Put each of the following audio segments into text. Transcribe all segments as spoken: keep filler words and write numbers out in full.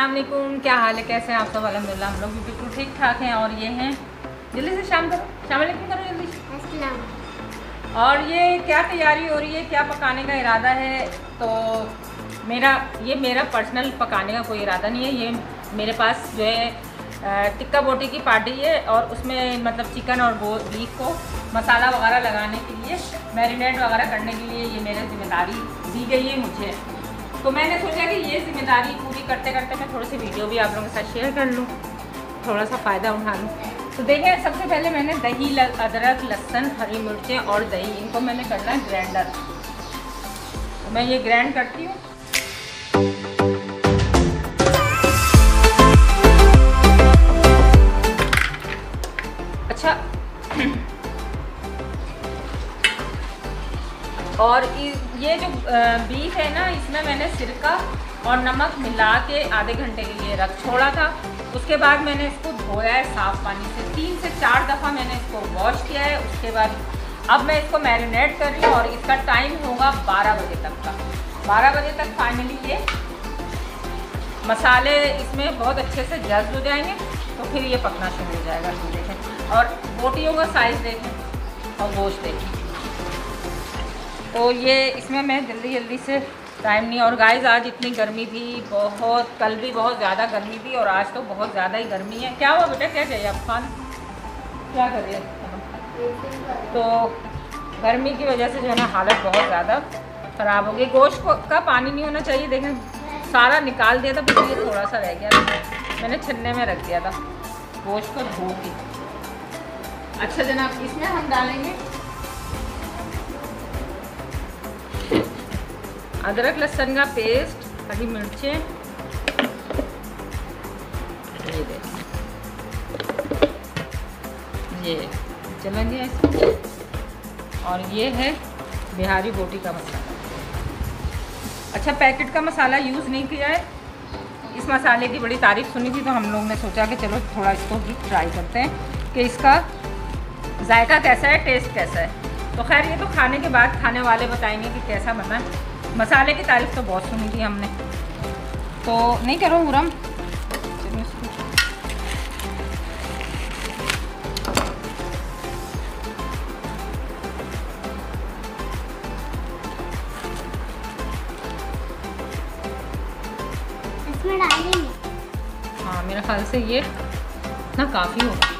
अस्सलाम वालेकुम, क्या हाल है, कैसे हैं आप सब? अल्हम्दुलिल्लाह हम लोग भी बिल्कुल ठीक ठाक हैं। और ये हैं, जल्दी से शाम करो, शाम वालेकुम करो जल्दी अस्सलाम। और ये क्या तैयारी हो रही है, क्या पकाने का इरादा है? तो मेरा ये मेरा पर्सनल पकाने का कोई इरादा नहीं है। ये मेरे पास जो है टिक्का बोटी की पार्टी है और उसमें मतलब चिकन और वो बीफ को मसाला वगैरह लगाने के लिए, मैरिनेट वगैरह करने के लिए ये मेरी जिम्मेदारी दी गई है मुझे। तो मैंने सोचा कि ये जिम्मेदारी पूरी करते करते मैं थोड़ी सी वीडियो भी आप लोगों के साथ शेयर कर लूँ, थोड़ा सा फ़ायदा उठा लूँ। तो देखें, सबसे पहले मैंने दही, अदरक, लहसुन, हरी मिर्चें और दही, इनको मैंने करना है ग्राइंडर। तो मैं ये ग्राइंड करती हूँ। अच्छा, और ये जो बीफ है ना, इसमें मैंने सिरका और नमक मिला के आधे घंटे के लिए रख छोड़ा था। उसके बाद मैंने इसको धोया है साफ़ पानी से, तीन से चार दफ़ा मैंने इसको वॉश किया है। उसके बाद अब मैं इसको मैरिनेट कर रही हूँ और इसका टाइम होगा बारह बजे तक का। बारह बजे तक फाइनली ये मसाले इसमें बहुत अच्छे से जज्ब हो जाएंगे, तो फिर ये पकना शुरू हो जाएगा। देखें, और बोटियों का साइज़ देखें और गोश्त देखें। तो ये इसमें मैं जल्दी जल्दी से टाइम नहीं। और गाइस, आज इतनी गर्मी थी बहुत, कल भी बहुत ज़्यादा गर्मी थी और आज तो बहुत ज़्यादा ही गर्मी है। क्या हुआ बेटा, क्या चाहिए आप? खान क्या कर रहे हैं? तो गर्मी की वजह से जो है ना हालत बहुत ज़्यादा ख़राब हो गई। गोश्त का पानी नहीं होना चाहिए, देखें सारा निकाल दिया था, फिर ये थोड़ा सा रह गया था, मैंने छन्ने में रख दिया था। गोश्त को धो के, अच्छा जनाब, इसमें हम डालेंगे अदरक लहसुन का पेस्ट, हरी मिर्चें, ये दे ये चलेंगे ऐसे। और ये है बिहारी बोटी का मसाला। अच्छा, पैकेट का मसाला यूज़ नहीं किया है। इस मसाले की बड़ी तारीफ़ सुनी थी, तो हम लोग ने सोचा कि चलो थोड़ा इसको भी ट्राई करते हैं कि इसका जायका कैसा है, टेस्ट कैसा है। तो खैर, ये तो खाने के बाद खाने वाले बताएंगे कि कैसा बना है। मसाले की तारीफ़ तो बहुत सुनी थी हमने, तो नहीं करो मुरम। इसमें डालेंगे, हाँ मेरे ख्याल से ये ना काफ़ी होगा,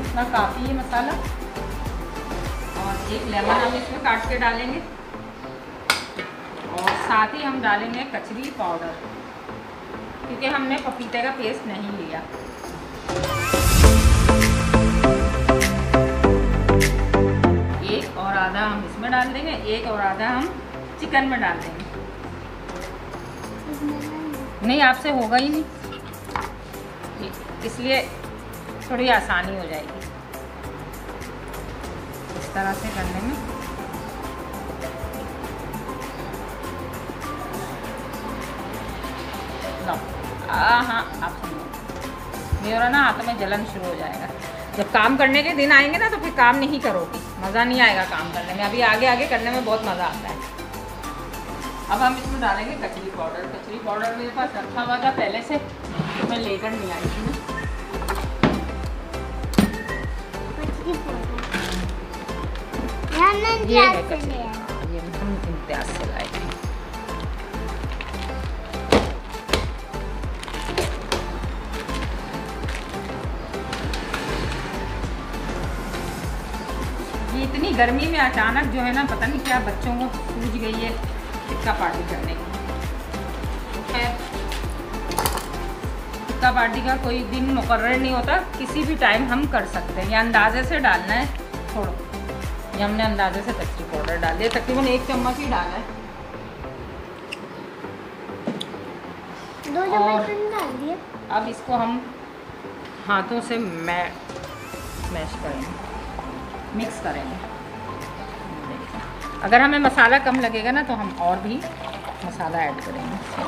इतना काफ़ी है मसाला। और एक लेमन हम इसमें काट के डालेंगे और साथ ही हम डालेंगे कचरी पाउडर, क्योंकि हमने पपीते का पेस्ट नहीं लिया। एक और आधा हम इसमें डाल देंगे, एक और आधा हम चिकन में डाल देंगे। नहीं, आपसे होगा ही नहीं, इसलिए थोड़ी आसानी हो जाएगी तरह से करने में। हाँ, आप सुनो, मेरा ना हाथ में जलन शुरू हो जाएगा। जब काम करने के दिन आएंगे ना, तो फिर काम नहीं करोगे, मज़ा नहीं आएगा काम करने में। अभी आगे आगे करने में बहुत मज़ा आता है। अब हम इसमें डालेंगे कचरी पाउडर। कचरी पाउडर मेरे पास रखा हुआ था पहले से, तो मैं लेकर नहीं आई थी ना। ये है कचरी, ये हम इम्तियाज से लाए हैं। ये इतनी गर्मी में अचानक जो है ना, पता नहीं क्या बच्चों को सूझ गई है टिक्का पार्टी करने की। तो खैर, टिक्का पार्टी का कोई दिन मुकर्रर नहीं होता, किसी भी टाइम हम कर सकते हैं। ये अंदाजे से डालना है, थोड़ा ये हमने अंदाजे से कचरी पाउडर डाल दिया, तकरीबन एक चम्मच ही डाला है। दो चम्मच डाल दिए। अब इसको हम हाथों से मै मैश करेंगे, मिक्स करेंगे। अगर हमें मसाला कम लगेगा ना, तो हम और भी मसाला ऐड करेंगे।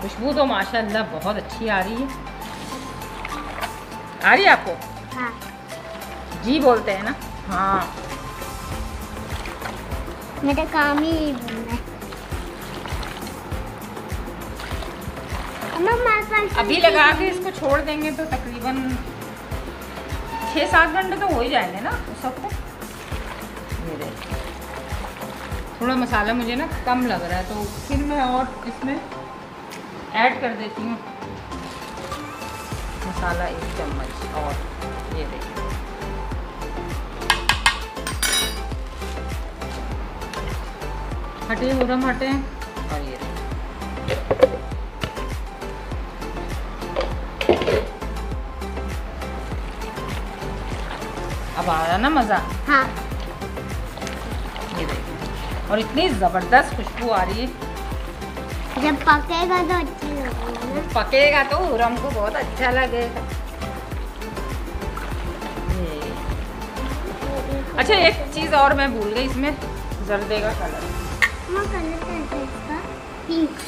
खुशबू तो माशाल्लाह बहुत अच्छी आ रही है। आ रही है आपको? हाँ जी, बोलते हैं ना। हाँ, मेरा काम ही बनना है। अभी लगा के इसको छोड़ देंगे तो तकरीबन छः सात घंटे तो हो ही जाएंगे ना उस सबको। थोड़ा मसाला मुझे ना कम लग रहा है तो फिर मैं और इसमें ऐड कर देती हूँ मसाला एक चम्मच और ये देखिए। हटे उधम हटे और ये अब आ रहा ना मज़ा। हाँ ये देखिए और इतनी ज़बरदस्त खुशबू आ रही है। जब पकेगा तो अच्छी लगेगी, पकेगा तो हुरम को बहुत अच्छा लगेगा। अच्छा एक चीज़ और मैं भूल गई, इसमें जर्दे का कलर मैं कलर कैसे इसका पिंक।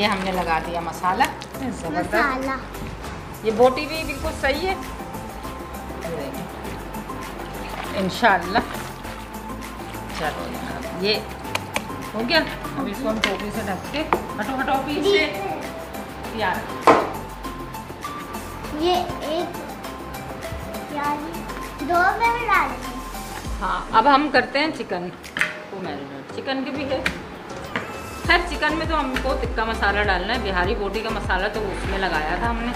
ये हमने लगा दिया मसाला जबरदस्त, ये बोटी भी बिल्कुल सही है इंशाल्लाह। चलो ये हो गया, अब इसको हम टोपी से ढक के हटो हटो पीस से यार ये एक दो में डाल। हाँ अब हम करते हैं चिकन को मैरिनेट। चिकन के भी है, खैर चिकन में तो हमको टिक्का मसाला डालना है, बिहारी बोटी का मसाला तो उसमें लगाया था हमने।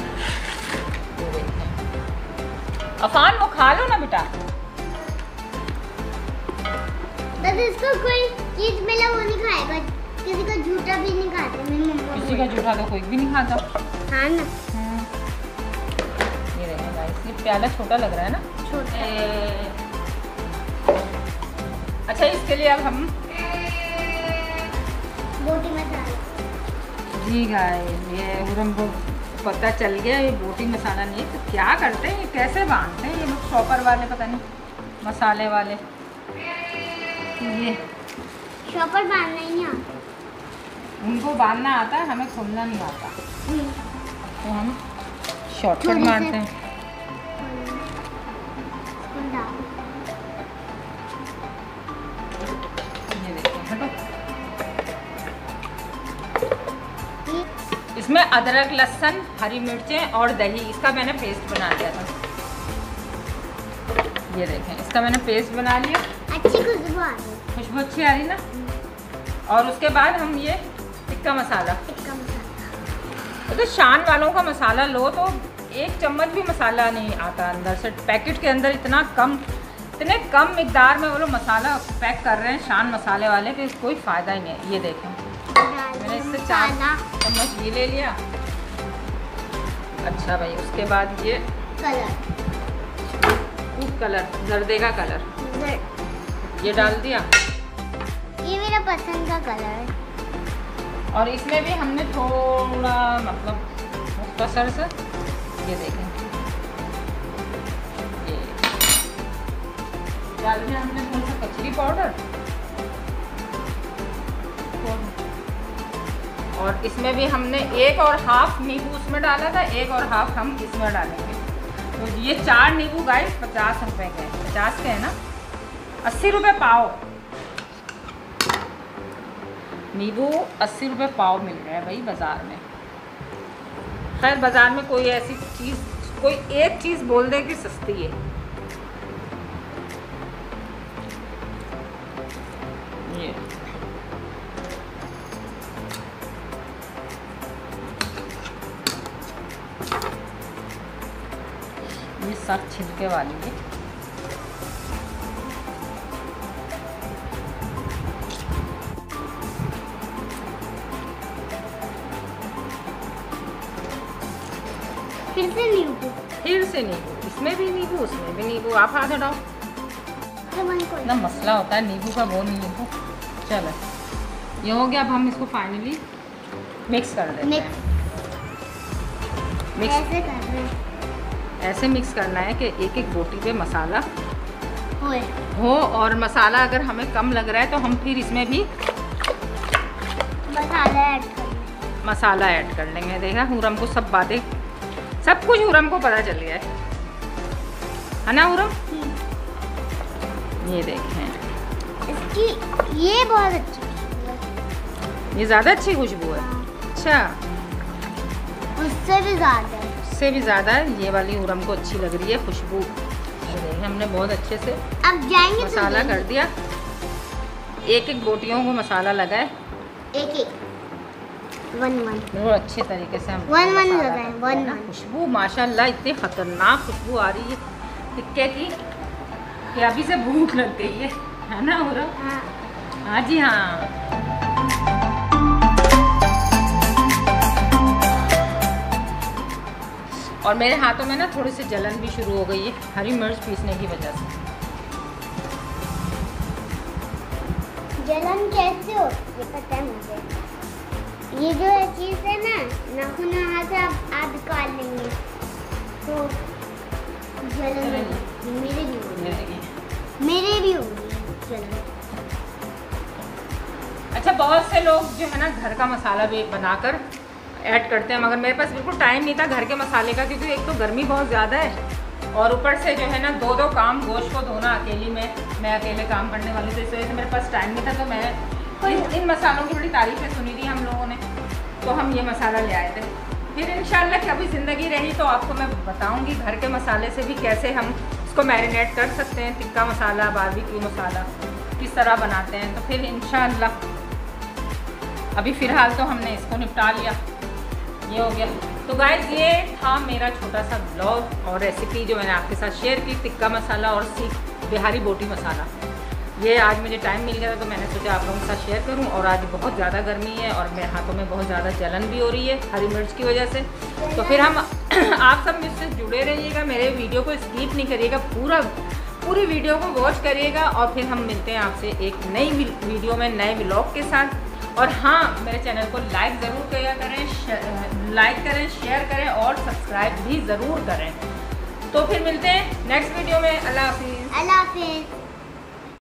अफान वो खा लो ना बेटा, बस इसको कोई चीज मिला वो नहीं खाएगा, किसी का झूठा भी नहीं खाता। किसी का झूठा तो कोई भी नहीं खाता। हाँ ना हाँ। ये रहेगा, इसलिए प्याला छोटा लग रहा है ना छोटा। अच्छा इसके लिए अब हम बोटी मसाला जी गाइस, ये हमको पता चल गया ये बोटी मसाला नहीं तो क्या करते हैं, ये कैसे बांधते हैं ये लोग शॉपर वाले, पता नहीं मसाले वाले। ये शॉपर बांधना नहीं आता उनको, बांधना आता है, हमें खोलना नहीं आता तो हम शॉर्टकट मारते हैं। ये देखिए हटो, इसमें अदरक लहसुन हरी मिर्चें और दही इसका मैंने पेस्ट बना लिया था। ये देखें इसका मैंने पेस्ट बना लिया, अच्छी खुशबू आ रही, खुशबू अच्छी आ रही ना। और उसके बाद हम ये टिक्का मसाला, टिक्का मसाला तो शान वालों का मसाला लो तो एक चम्मच भी मसाला नहीं आता अंदर से, पैकेट के अंदर इतना कम, इतने कम मिकदार में वो लोग मसाला पैक कर रहे हैं शान मसाले वाले कि कोई फ़ायदा ही नहीं है। ये देखें मैंने इससे चार चम्मच घी ले लिया। अच्छा भाई उसके बाद ये कलर, कलर जर्दे का कलर ये डाल दिया, ये मेरा पसंद का कलर है। और इसमें भी हमने थोड़ा मतलब मुख्तसर से ये देखें ये डाल दिया हमने थोड़ा सा कचरी पाउडर, और इसमें भी हमने एक और हाफ नींबू उसमें डाला था, एक और हाफ हम इसमें डालेंगे। तो ये चार नींबू गाइस पचास रुपए के, पचास के है ना, अस्सी रुपए पाव नींबू, अस्सी रुपए पाव मिल रहा है भाई बाज़ार में। खैर बाज़ार में कोई ऐसी चीज़, कोई एक चीज़ बोल दे कि सस्ती है। ये ये सब छिलके वाली है। फिर से नींबू, फिर से नींबू, इसमें भी नींबू उसमें भी नींबू, आप हाथ हटाओ ना, मसला होता है नींबू का वो नींबू। चलो ये हो गया, अब हम इसको फाइनली मिक्स कर देंगे। मिक्स कैसे कर रहे हैं? ऐसे मिक्स करना है कि एक एक बोटी पे मसाला हो और मसाला अगर हमें कम लग रहा है तो हम फिर इसमें भी मसाला ऐड कर मसाला ऐड कर लेंगे। देखा हुरम को सब बातें सब कुछ हुरम को पता चल गया है है ना हुरम? ये देखें इसकी ये बहुत अच्छी, ये ज़्यादा अच्छी खुशबू है। अच्छा उससे भी ज़्यादा उससे भी ज़्यादा ये वाली हुरम को अच्छी लग रही है खुशबू। हमने बहुत अच्छे से अब जाएंगे मसाला कर दिया, एक एक बोटियों को मसाला लगाए, एक एक वन वन बहुत अच्छे तरीके से हम वन वन लगाए वन वन। खुशबू माशाल्लाह इतनी खतरनाक खुशबू आ रही है टिक्के की कि अभी से भूख लग गई है, है ना हुरम? हाँ हाँ जी हाँ। और मेरे हाथों में ना थोड़ी सी जलन भी शुरू हो गई है हरी मिर्च पीसने की वजह से। जलन कैसे हो ये पता है मुझे, ये जो चीज़ है ना नाखून हाथ से आप आप निकाल लेंगे तो जलन मेरे भी होगी मेरे भी होगी जलन। अच्छा बहुत से लोग जो है ना घर का मसाला भी बनाकर ऐड करते हैं, मगर मेरे पास बिल्कुल टाइम नहीं था घर के मसाले का, क्योंकि एक तो गर्मी बहुत ज़्यादा है और ऊपर से जो है ना दो दो काम गोश्त को धोना अकेली में, मैं अकेले काम करने वाली थी, इस वजह से मेरे पास टाइम नहीं था। तो मैं इन, इन मसालों की बड़ी तारीफ़ें सुनी थी हम लोगों ने, तो हम ये मसाला ले आए थे। फिर इंशाल्लाह कि अभी ज़िंदगी रही तो आपको मैं बताऊँगी घर के मसाले से भी कैसे हम इसको मैरिनेट कर सकते हैं, टिक्का मसाला बारबेक्यू मसाला किस तरह बनाते हैं। तो फिर इंशाल्लाह अभी फ़िलहाल तो हमने इसको निपटा लिया, ये हो गया। तो गाइस ये था मेरा छोटा सा ब्लॉग और रेसिपी जो मैंने आपके साथ शेयर की टिक्का मसाला और सीख बिहारी बोटी मसाला। ये आज मुझे टाइम मिल गया था तो मैंने सोचा आप लोगों के साथ शेयर करूं। और आज बहुत ज़्यादा गर्मी है और मेरे हाथों में बहुत ज़्यादा जलन भी हो रही है हरी मिर्च की वजह से। तो फिर हम आप सब मुझसे जुड़े रहिएगा, मेरे वीडियो को स्किप नहीं करिएगा, पूरा पूरी वीडियो को वॉच करिएगा। और फिर हम मिलते हैं आपसे एक नई वीडियो में नए ब्लॉग के साथ। और हाँ मेरे चैनल को लाइक ज़रूर किया करें, लाइक करें, शेयर करें और सब्सक्राइब भी ज़रूर करें। तो फिर मिलते हैं नेक्स्ट वीडियो में। अल्लाह हाफिज़। अल्लाह हाफिज़।